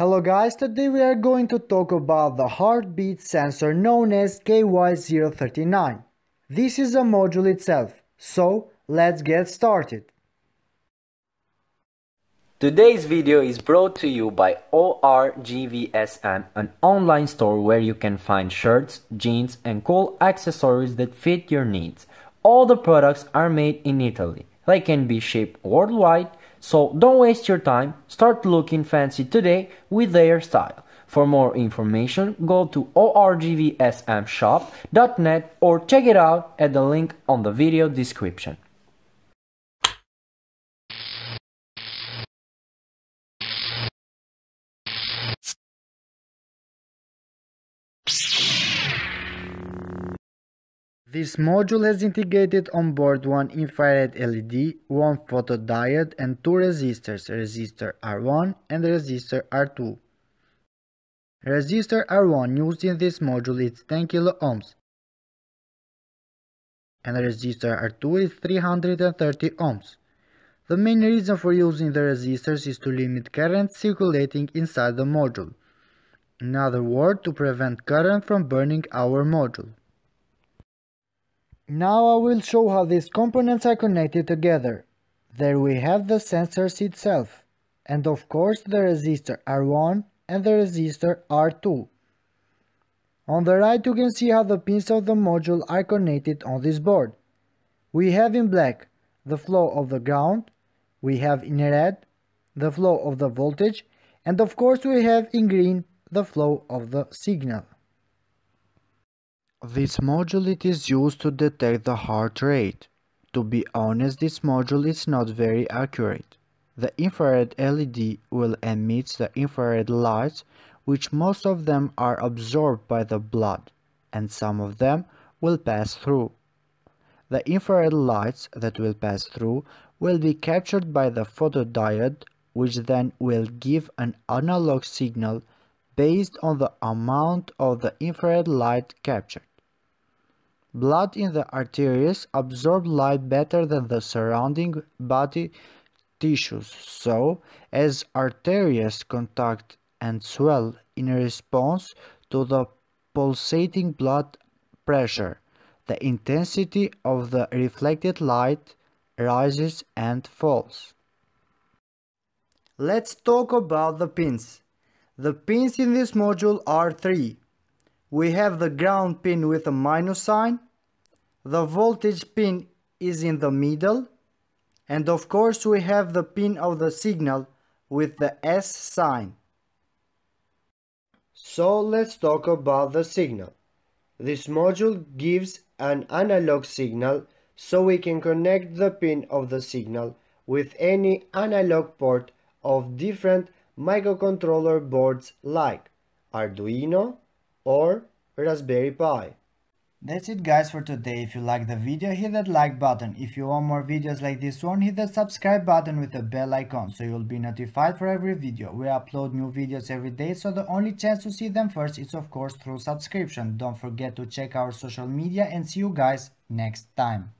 Hello guys, today we are going to talk about the heartbeat sensor known as KY-039. This is a module itself, so let's get started. Today's video is brought to you by ORGVSM, an online store where you can find shirts, jeans and cool accessories that fit your needs. All the products are made in Italy. They can be shipped worldwide. So don't waste your time, start looking fancy today with their style. For more information, go to orgvsmshop.net or check it out at the link on the video description. This module has integrated on board one infrared LED, one photodiode and two resistors, resistor R1 and resistor R2. Resistor R1 used in this module is 10 kilo-ohms and resistor R2 is 330 ohms. The main reason for using the resistors is to limit current circulating inside the module. In other words, to prevent current from burning our module. Now I will show how these components are connected together. There we have the sensors itself, and of course the resistor R1 and the resistor R2. On the right you can see how the pins of the module are connected on this board. We have in black the flow of the ground, we have in red the flow of the voltage, and of course we have in green the flow of the signal. This module is used to detect the heart rate. To be honest, this module is not very accurate. The infrared LED will emit the infrared lights, which most of them are absorbed by the blood, and some of them will pass through. The infrared lights that will pass through will be captured by the photodiode, which then will give an analog signal based on the amount of the infrared light captured. Blood in the arteries absorbs light better than the surrounding body tissues, so as arteries contract and swell in response to the pulsating blood pressure, the intensity of the reflected light rises and falls. Let's talk about the pins. The pins in this module are three. We have the ground pin with a minus sign, the voltage pin is in the middle, and of course we have the pin of the signal with the S sign. So let's talk about the signal. This module gives an analog signal, so we can connect the pin of the signal with any analog port of different microcontroller boards like Arduino or Raspberry Pi. That's it guys for today. If you like the video, hit that like button. If you want more videos like this one, hit that subscribe button with the bell icon so you'll be notified for every video. We upload new videos every day, so the only chance to see them first is of course through subscription. Don't forget to check our social media and see you guys next time.